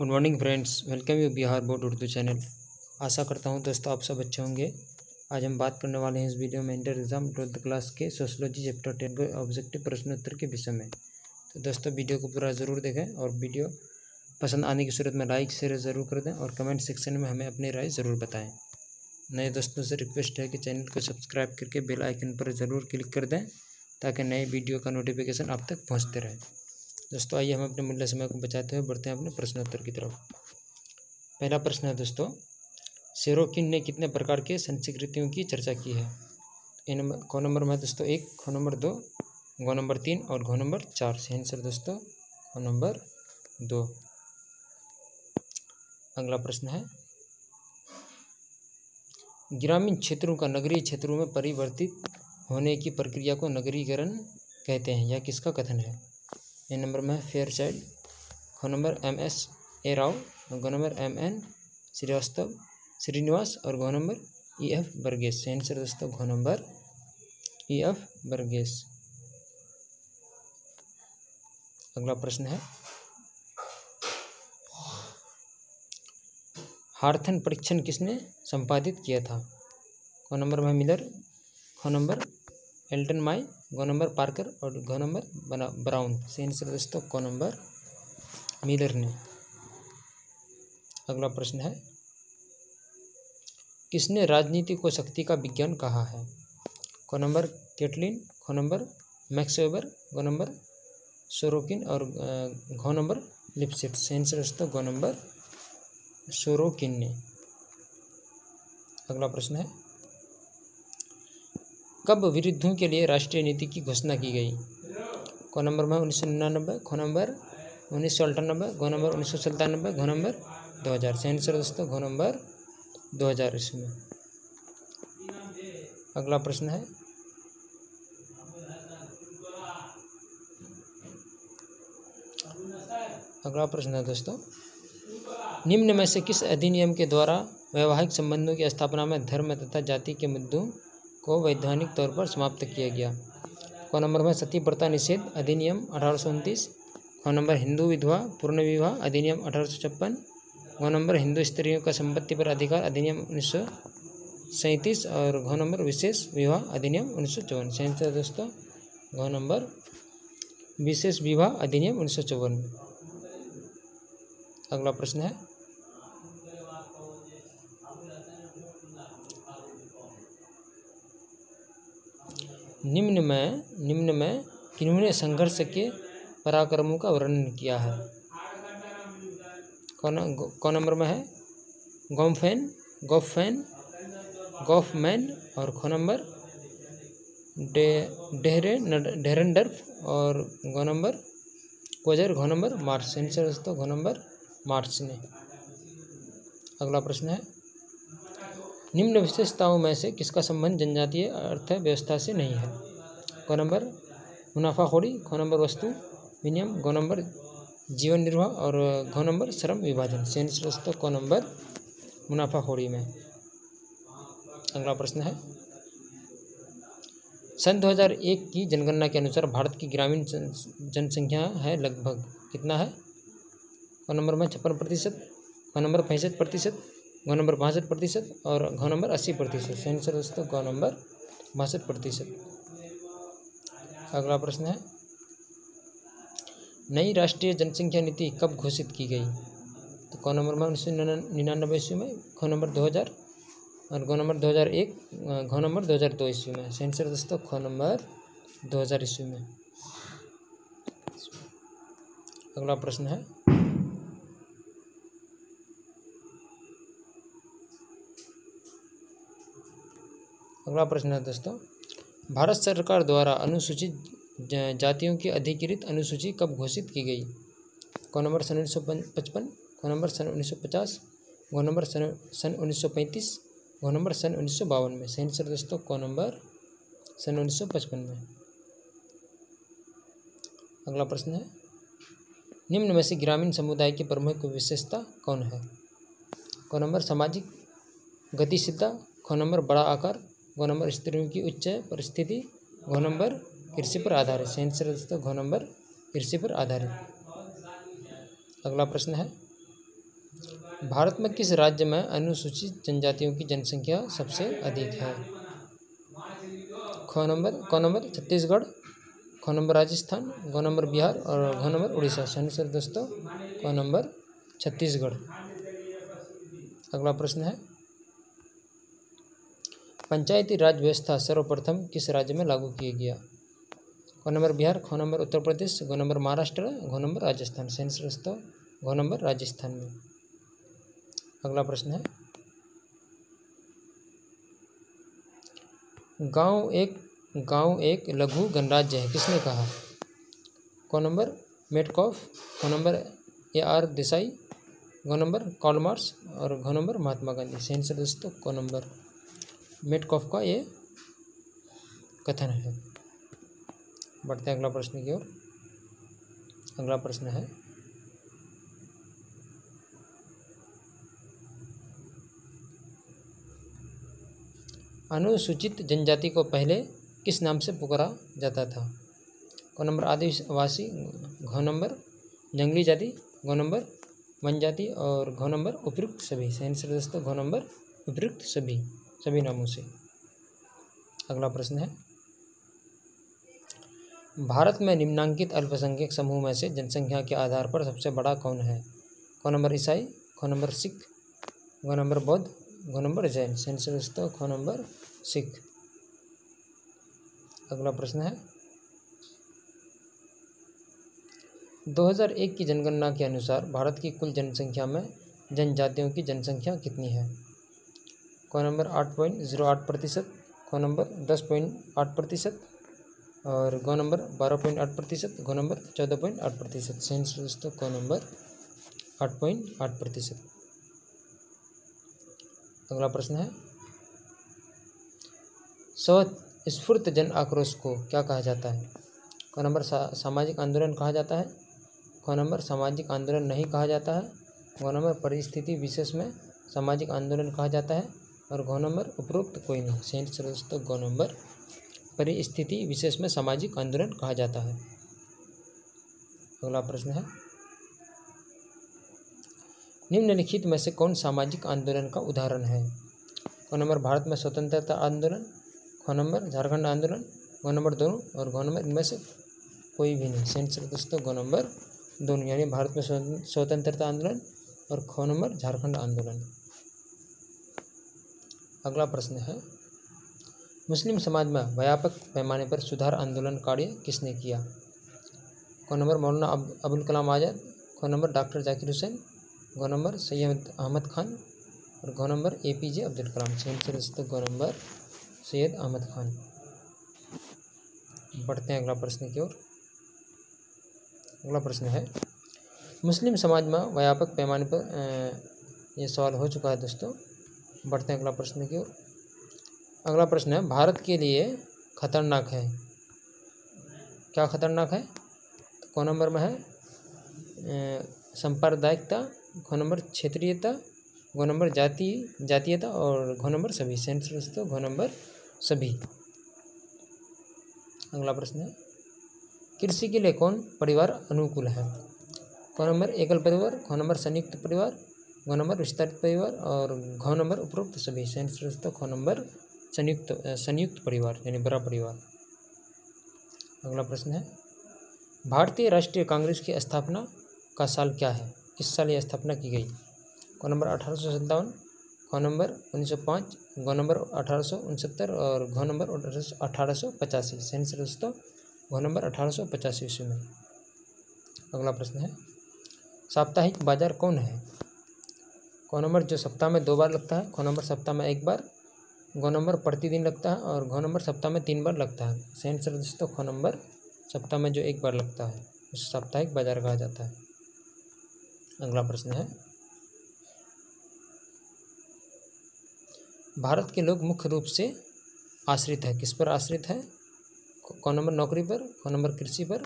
Good morning friends, welcome you Bihar board Urdu channel. आशा करता हूं दोस्तों आप सब अच्छे होंगे। आज हम बात करने वाले हैं इस वीडियो में इंटर एग्जाम 12th क्लास के सोशलॉजी चैप्टर 10 के ऑब्जेक्टिव प्रश्नोत्तर के विषय में। तो दोस्तों वीडियो को पूरा ज़रूर देखें और वीडियो पसंद आने की सूरत में लाइक शेयर ज़रूर कर दें और कमेंट सेक्शन में हमें अपनी राय ज़रूर बताएँ। नए दोस्तों से रिक्वेस्ट है कि चैनल को सब्सक्राइब करके बेल आइकन पर ज़रूर क्लिक कर दें ताकि नए वीडियो का नोटिफिकेशन आप तक पहुँचते रहे। दोस्तों आइए हम अपने मूल्य समय को बचाते हुए बढ़ते हैं अपने प्रश्नोत्तर की तरफ। पहला प्रश्न है दोस्तों, सेरोकिन ने कितने प्रकार के संस्कृतियों की चर्चा की है? घ नंबर में दोस्तों 1, घ नंबर 2, घ नंबर 3 और घ नंबर 4। सही आंसर दोस्तों घ नंबर 2। अगला प्रश्न है, ग्रामीण क्षेत्रों का नगरीय क्षेत्रों में परिवर्तित होने की प्रक्रिया को नगरीकरण कहते हैं, यह किसका कथन है? ए नंबर में फेयरचाइल्ड, घ नंबर M.S.A. राव, घ नंबर M.N. श्रीनिवास और घ नंबर E.F. बर्गेस। सही आंसर दोस्तों घ नंबर E.F. बर्गेस। अगला प्रश्न है, हार्थन परीक्षण किसने संपादित किया था? घ नंबर में मिलर, घ नंबर एल्टन मायो, गो नंबर पार्कर और घ नंबर ब्राउन। सही आंसर दोस्तों को नंबर मिलर ने। अगला प्रश्न है, किसने राजनीति को शक्ति का विज्ञान कहा है? को नंबर कैटलिन, घ नंबर मैक्स वेबर, गो नंबर सोरोकिन और घ नंबर लिपसेट। सही आंसर दोस्तों गो नंबर सोरोकिन ने। अगला प्रश्न है, कब विरुद्धों के लिए राष्ट्रीय नीति की घोषणा की गई? घ नंबर में 1999, घ नंबर 1998, घ नंबर 1997, घ नंबर 2000। सही आंसर दोस्तों घ नंबर 2000 इसमें। अगला प्रश्न है, दोस्तों निम्न में से किस अधिनियम के द्वारा वैवाहिक संबंधों की स्थापना में धर्म तथा जाति के मुद्दों को वैधानिक तौर पर समाप्त किया गया? को नंबर में सती प्रथा निषेध अधिनियम 1829, को नंबर हिंदू विधवा पूर्ण विवाह अधिनियम 1856, को नंबर हिंदू स्त्रियों का संपत्ति पर अधिकार अधिनियम 1937 और को नंबर विशेष विवाह अधिनियम 1954। सही आंसर दोस्तों को नंबर विशेष विवाह अधिनियम 1954। अगला प्रश्न है, निम्न में किन्होंने संघर्ष के पराक्रमों का वर्णन किया है? कौन नंबर में है गॉफमैन और खो नंबर डेहरेंडर्फ और घ नंबर कोजर, घ नंबर मार्क्स। आंसर दोस्तों घ नंबर मार्क्स ने। अगला प्रश्न है, निम्न विशेषताओं में से किसका संबंध जनजातीय अर्थव्यवस्था से नहीं है? घ नंबर मुनाफाखोरी, घ नंबर वस्तु विनियम, घ नंबर जीवन निर्वाह और घ नंबर श्रम विभाजन। सेंसरस्त को नंबर मुनाफाखोरी में। अगला प्रश्न है, सन 2001 की जनगणना के अनुसार भारत की ग्रामीण जनसंख्या है लगभग कितना है? घ नंबर में 56%, घ नंबर 65%, घ नंबर 62% और घ नंबर 80%। सही आंसर दोस्तों घ नंबर 62%। अगला प्रश्न है, नई राष्ट्रीय जनसंख्या नीति कब घोषित की गई? तो घ नंबर में 1999 ईस्वी में, घ नंबर 2000 और घ नंबर 2001, घ नंबर 2002 ईस्वी में। सही आंसर दोस्तों घ नंबर 2000 ईस्वी में। अगला प्रश्न है, दोस्तों भारत सरकार द्वारा अनुसूचित जातियों की अधिकृत अनुसूची कब घोषित की गई? घ नंबर सन 1955, घ नंबर सन 1950, घ नंबर सन 1935, घ नंबर सन 1952 में। सही आंसर दोस्तों घ नंबर सन 1955 में। अगला प्रश्न है, निम्न में से ग्रामीण समुदाय की प्रमुख विशेषता कौन है? घ नंबर सामाजिक गतिशीलता, घ नंबर बड़ा आकार, घ नंबर स्त्रियों की उच्च परिस्थिति, घ नंबर कृषि पर आधारित। सही आंसर दोस्तों घ नंबर कृषि पर आधारित। अगला प्रश्न है, भारत में किस राज्य में अनुसूचित जनजातियों की जनसंख्या सबसे अधिक है? ख नंबर छत्तीसगढ़, ख नंबर राजस्थान, ग नंबर बिहार और घ नंबर उड़ीसा। सही सर दोस्तों, क नंबर छत्तीसगढ़। अगला प्रश्न है, पंचायती राज व्यवस्था सर्वप्रथम किस राज्य में लागू किया गया? क नंबर बिहार, ख नंबर उत्तर प्रदेश, ग नंबर महाराष्ट्र, घ नंबर राजस्थान। सही सर दोस्तों, घ नंबर राजस्थान में। अगला प्रश्न है, गांव एक लघु गणराज्य है किसने कहा? क नंबर मेटकॉफ, क नंबर A.R. देसाई, घ नंबर कॉलमार्स और घ नंबर महात्मा गांधी। सही आंसर दोस्तों, क नंबर मेटकॉफ का ये कथन है। बढ़ते हैं अगला प्रश्न की ओर। अगला प्रश्न है, अनुसूचित जनजाति को पहले किस नाम से पुकारा जाता था? क नंबर आदिवासी, घ नंबर जंगली जाति, घ नंबर वन जाति और घ नंबर उपयुक्त सभी। सही आंसर दोस्तों, घ नंबर उपयुक्त सभी नामों से। अगला प्रश्न है, भारत में निम्नांकित अल्पसंख्यक समूह में से जनसंख्या के आधार पर सबसे बड़ा कौन है? क नंबर ईसाई, घ नंबर सिख, घ नंबर बौद्ध, घ नंबर जैन। सही आंसर दोस्तों, घ नंबर सिख। अगला प्रश्न है, 2001 की जनगणना के अनुसार भारत की कुल जनसंख्या में जनजातियों की जनसंख्या कितनी है? क नंबर 8.08%, क नंबर 10.8% और घ नंबर 12.8%, घ नंबर 14.8%। सही आंसर दोस्तों, क नंबर 8.8%। अगला प्रश्न है, स्वस्फूर्त जन आक्रोश को क्या कहा जाता है? क नंबर सामाजिक आंदोलन कहा जाता है, क नंबर सामाजिक आंदोलन नहीं कहा जाता है, घ नंबर परिस्थिति विशेष में सामाजिक आंदोलन कहा जाता है और घ नंबर उपरोक्त कोई नहीं। सही आंसर दोस्तों, घ नंबर परिस्थिति विशेष में सामाजिक आंदोलन कहा जाता है। अगला प्रश्न है, निम्नलिखित में से कौन सामाजिक आंदोलन का उदाहरण है? क नंबर भारत में स्वतंत्रता आंदोलन, ख नंबर झारखंड आंदोलन, घ नंबर दोनों और घ नंबर इनमें से कोई भी नहीं। सही आंसर दोस्तों, घ नंबर दोनों यानी भारत में स्वतंत्रता आंदोलन और ख नंबर झारखंड आंदोलन। अगला प्रश्न है, मुस्लिम समाज में व्यापक पैमाने पर सुधार आंदोलन कार्य किसने किया? क नंबर मौलाना अबुल कलाम आज़ाद, ख नंबर डॉक्टर जाकिर हुसैन, घ नंबर सैयद अहमद खान और घ नंबर A.P.J. अब्दुल कलाम। सही आंसर दोस्तों, घ नंबर सैयद अहमद खान। बढ़ते हैं अगला प्रश्न की ओर। अगला प्रश्न है, मुस्लिम समाज में व्यापक पैमाने पर यह सवाल हो चुका है दोस्तों। बढ़ते हैं अगला प्रश्न की ओर। अगला प्रश्न है, भारत के लिए खतरनाक है क्या? खतरनाक है क नंबर में है सांप्रदायिकता, घ नंबर क्षेत्रीयता, घ नंबर जातीयता और घ नंबर सभी। सही आंसर दोस्तों, घ नंबर सभी। अगला प्रश्न है, कृषि के लिए कौन परिवार अनुकूल है? क नंबर एकल परिवार, घ नंबर संयुक्त परिवार, घ नंबर विस्तारित परिवार और घ नंबर उपरोक्त सभी। सही आंसर दोस्तों, घ नंबर संयुक्त परिवार यानी बड़ा परिवार। अगला प्रश्न है, भारतीय राष्ट्रीय कांग्रेस की स्थापना का साल क्या है? किस साल यह स्थापना की गई? क नंबर 1857, क नंबर 1905, घ नंबर 1869 और घ नंबर 1885। सही आंसर दोस्तों, घ नंबर 1885 ईस्वी में। अगला प्रश्न है, साप्ताहिक बाजार कौन है? क नंबर जो सप्ताह में 2 बार लगता है, ख नंबर सप्ताह में 1 बार, घ नंबर प्रतिदिन लगता है और घ नंबर सप्ताह में 3 बार लगता है। सही आंसर दोस्तों, घ नंबर सप्ताह में जो 1 बार लगता है उस साप्ताहिक बाजार कहा जाता है। अगला प्रश्न है, भारत के लोग मुख्य रूप से आश्रित है किस पर आश्रित है? क नंबर नौकरी पर, ख नंबर कृषि पर,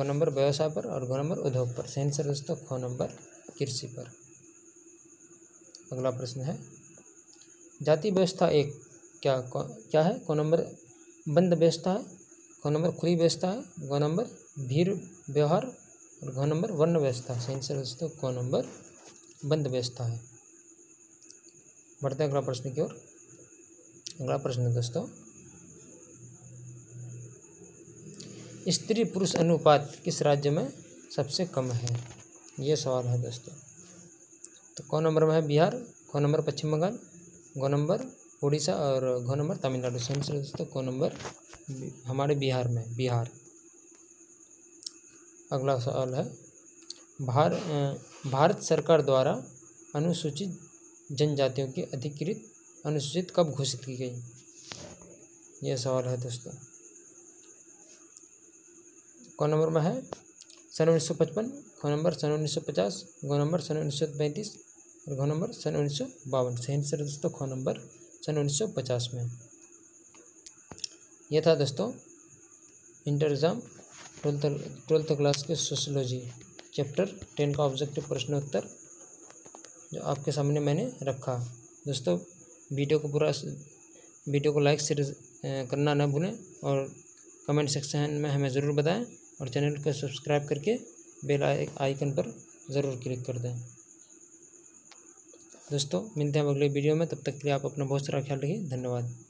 घ नंबर व्यवसाय पर और घ नंबर उद्योग पर। सही आंसर दोस्तों, ख नंबर कृषि पर। अगला प्रश्न है, जाति व्यवस्था एक क्या है? क नंबर बंद व्यवस्था है, घ नंबर खुली व्यवस्था है, घ नंबर भीड़ व्यवहार और घ नंबर वर्ण व्यवस्था। सही आंसर दोस्तों, क नंबर बंद व्यवस्था है। बढ़ते हैं अगला प्रश्न की ओर। अगला प्रश्न है दोस्तों, स्त्री पुरुष अनुपात किस राज्य में सबसे कम है, ये सवाल है दोस्तों। तो कौन नंबर में है बिहार, कौन नंबर पश्चिम बंगाल, कौन नंबर उड़ीसा और कौन नंबर तमिलनाडु। सही आंसर दोस्तों कौन नंबर हमारे बिहार में, बिहार। अगला सवाल है भारत सरकार द्वारा अनुसूचित जनजातियों की अधिकृत अनुसूचित कब घोषित की गई, यह सवाल है दोस्तों। कौन नंबर में है सन 1955, कौन नंबर सन 1950, कौन नंबर सन 1935 और कौन नंबर सन 1952। सही आंसर दोस्तों कौन नंबर सन 1950 में। यह था दोस्तों इंटर एग्जाम 12th क्लास के सोशलॉजी चैप्टर 10 का ऑब्जेक्टिव प्रश्नोत्तर जो आपके सामने मैंने रखा। दोस्तों वीडियो को लाइक शेयर करना ना भूलें और कमेंट सेक्शन में हमें ज़रूर बताएं और चैनल को सब्सक्राइब करके बेल आइकन पर ज़रूर क्लिक कर दें। दोस्तों मिलते हैं अगले वीडियो में, तब तक के लिए आप अपना बहुत सारा ख्याल रखिए। धन्यवाद।